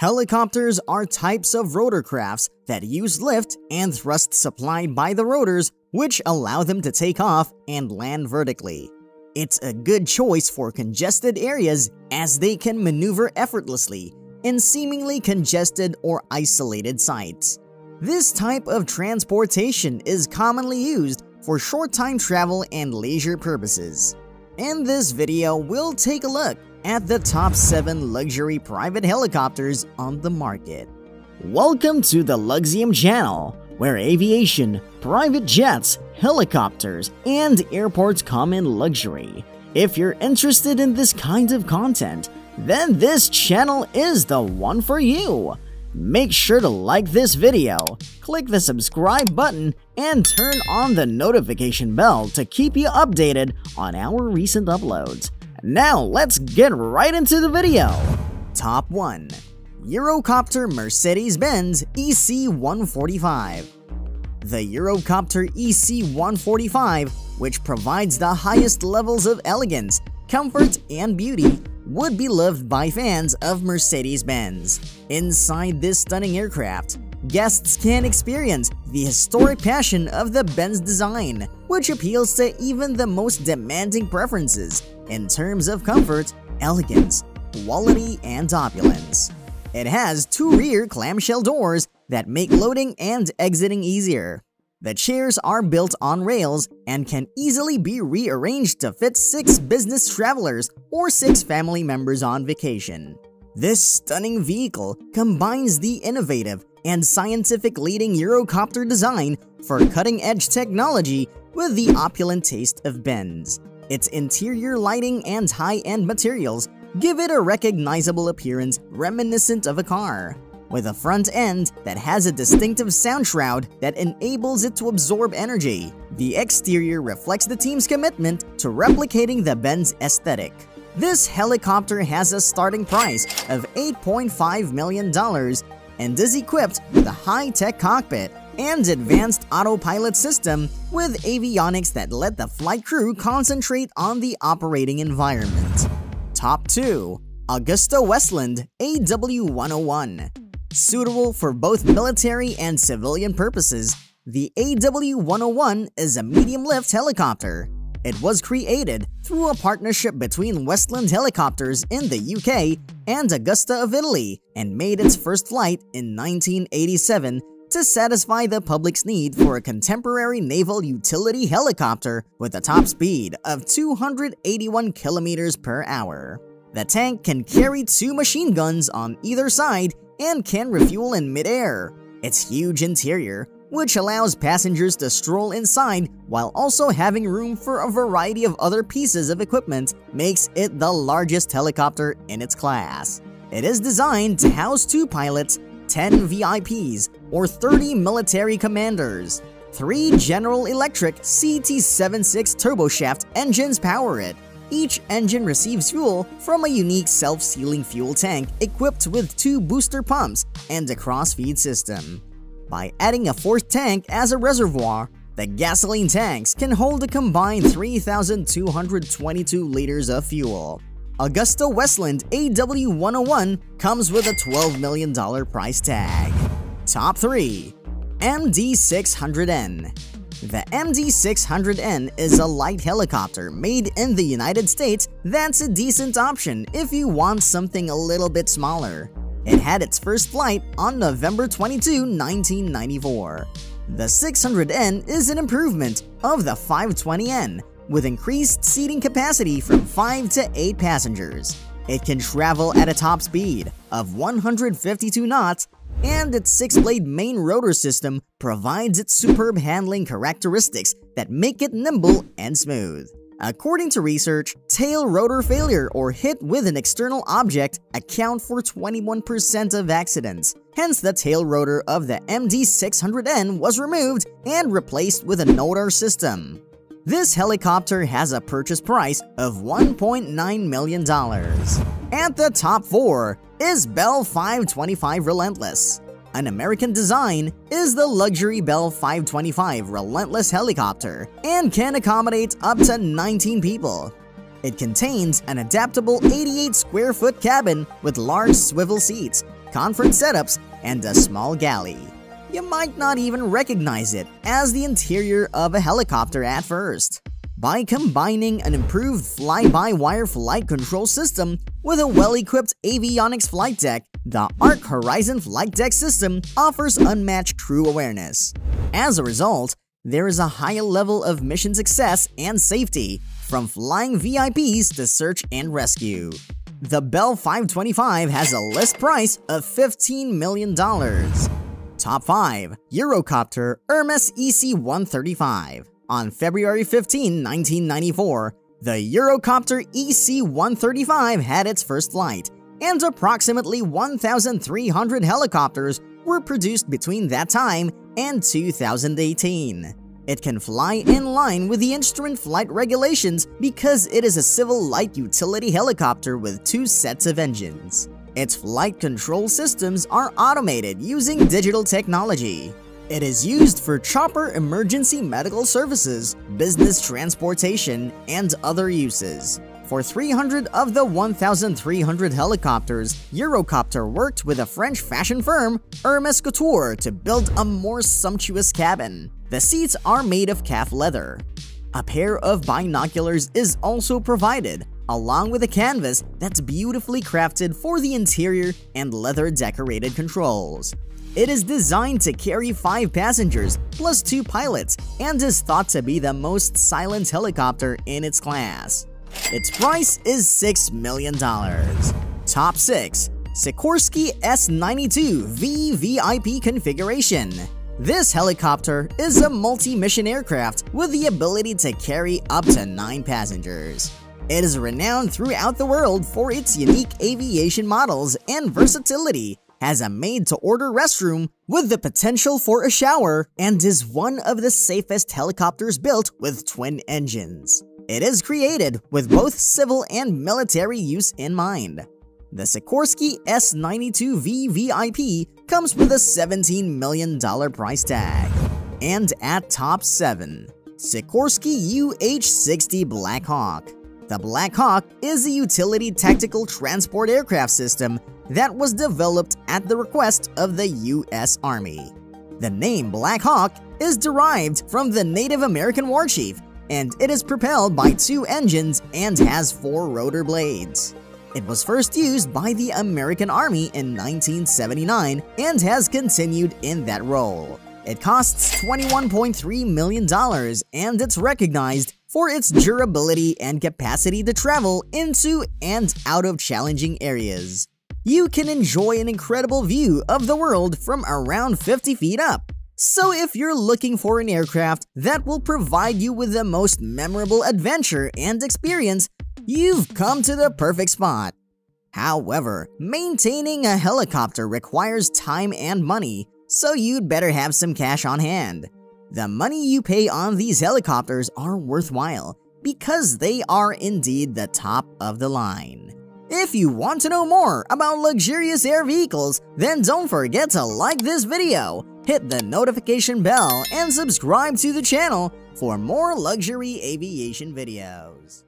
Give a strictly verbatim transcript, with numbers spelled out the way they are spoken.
Helicopters are types of rotorcrafts that use lift and thrust supplied by the rotors, which allow them to take off and land vertically. It's a good choice for congested areas as they can maneuver effortlessly in seemingly congested or isolated sites. This type of transportation is commonly used for short-time travel and leisure purposes. In this video, we'll take a look at the top seven luxury private helicopters on the market. Welcome to the Luxium channel, where aviation, private jets, helicopters, and airports come in luxury. If you're interested in this kind of content, then this channel is the one for you. Make sure to like this video, click the subscribe button, and turn on the notification bell to keep you updated on our recent uploads. Now let's get right into the video! Top one. Eurocopter Mercedes-Benz E C one forty-five. The Eurocopter E C one forty-five, which provides the highest levels of elegance, comfort, and beauty, would be loved by fans of Mercedes-Benz. Inside this stunning aircraft, guests can experience the historic passion of the Benz design, which appeals to even the most demanding preferences in terms of comfort, elegance, quality, and opulence. It has two rear clamshell doors that make loading and exiting easier. The chairs are built on rails and can easily be rearranged to fit six business travelers or six family members on vacation. This stunning vehicle combines the innovative and scientific leading Eurocopter design for cutting-edge technology with the opulent taste of Benz. Its interior lighting and high-end materials give it a recognizable appearance reminiscent of a car, with a front end that has a distinctive sound shroud that enables it to absorb energy. The exterior reflects the team's commitment to replicating the Benz aesthetic. This helicopter has a starting price of eight point five million dollars and is equipped with a high-tech cockpit and advanced autopilot system with avionics that let the flight crew concentrate on the operating environment. Top two. AgustaWestland A W one oh one. Suitable for both military and civilian purposes, the A W one oh one is a medium-lift helicopter. It was created through a partnership between Westland Helicopters in the U K and Augusta of Italy, and made its first flight in nineteen eighty-seven to satisfy the public's need for a contemporary naval utility helicopter with a top speed of two hundred eighty-one kilometers per hour. The tank can carry two machine guns on either side and can refuel in mid-air. Its huge interior, which allows passengers to stroll inside while also having room for a variety of other pieces of equipment, makes it the largest helicopter in its class. It is designed to house two pilots, ten V I Ps, or thirty military commanders. Three General Electric C T seventy-six turboshaft engines power it. Each engine receives fuel from a unique self-sealing fuel tank equipped with two booster pumps and a cross-feed system. By adding a fourth tank as a reservoir, the gasoline tanks can hold a combined three thousand two hundred twenty-two liters of fuel. AgustaWestland A W one oh one comes with a twelve million dollars price tag. Top three. M D six hundred N. The M D six hundred N is a light helicopter made in the United States that's a decent option if you want something a little bit smaller. It had its first flight on November twenty-second nineteen ninety-four. The six hundred N is an improvement of the five twenty N with increased seating capacity from five to eight passengers. It can travel at a top speed of one hundred fifty-two knots, and its six-blade main rotor system provides its superb handling characteristics that make it nimble and smooth. According to research, tail rotor failure or hit with an external object account for twenty-one percent of accidents. Hence, the tail rotor of the M D six hundred N was removed and replaced with a Notar system. This helicopter has a purchase price of one point nine million dollars. At the top four is Bell five twenty-five Relentless. An American design is the luxury Bell five twenty-five Relentless helicopter and can accommodate up to nineteen people. It contains an adaptable eighty-eight square foot cabin with large swivel seats, conference setups, and a small galley. You might not even recognize it as the interior of a helicopter at first. By combining an improved fly-by-wire flight control system with a well-equipped avionics flight deck, the Arc Horizon flight deck system offers unmatched crew awareness. As a result, there is a high level of mission success and safety, from flying V I Ps to search and rescue. The Bell five twenty-five has a list price of fifteen million dollars. Top five. Eurocopter Hermes E C one thirty-five. On February fifteenth nineteen ninety-four, the Eurocopter E C one thirty-five had its first flight, and approximately one thousand three hundred helicopters were produced between that time and two thousand eighteen. It can fly in line with the instrument flight regulations because it is a civil light utility helicopter with two sets of engines. Its flight control systems are automated using digital technology. It is used for chopper emergency medical services, business transportation, and other uses. For three hundred of the one thousand three hundred helicopters, Eurocopter worked with a French fashion firm, Hermes Couture, to build a more sumptuous cabin. The seats are made of calf leather. A pair of binoculars is also provided, along with a canvas that's beautifully crafted for the interior and leather-decorated controls. It is designed to carry five passengers plus two pilots and is thought to be the most silent helicopter in its class. Its price is six million dollars. Top six. Sikorsky S ninety-two V V I P configuration. This helicopter is a multi-mission aircraft with the ability to carry up to nine passengers. It is renowned throughout the world for its unique aviation models and versatility, has a made-to-order restroom with the potential for a shower, and is one of the safest helicopters built with twin engines. It is created with both civil and military use in mind. The Sikorsky S ninety-two V V I P comes with a seventeen million dollars price tag. And at top seven, Sikorsky U H sixty Black Hawk. The Black Hawk is a utility tactical transport aircraft system that was developed at the request of the U S Army. The name Black Hawk is derived from the Native American war chief, and it is propelled by two engines and has four rotor blades. It was first used by the American Army in nineteen seventy-nine and has continued in that role. It costs twenty-one point three million dollars and it's recognized for its durability and capacity to travel into and out of challenging areas. You can enjoy an incredible view of the world from around fifty feet up. So if you're looking for an aircraft that will provide you with the most memorable adventure and experience, you've come to the perfect spot. However, maintaining a helicopter requires time and money, so you'd better have some cash on hand. The money you pay on these helicopters are worthwhile because they are indeed the top of the line. If you want to know more about luxurious air vehicles, then don't forget to like this video, hit the notification bell, and subscribe to the channel for more luxury aviation videos.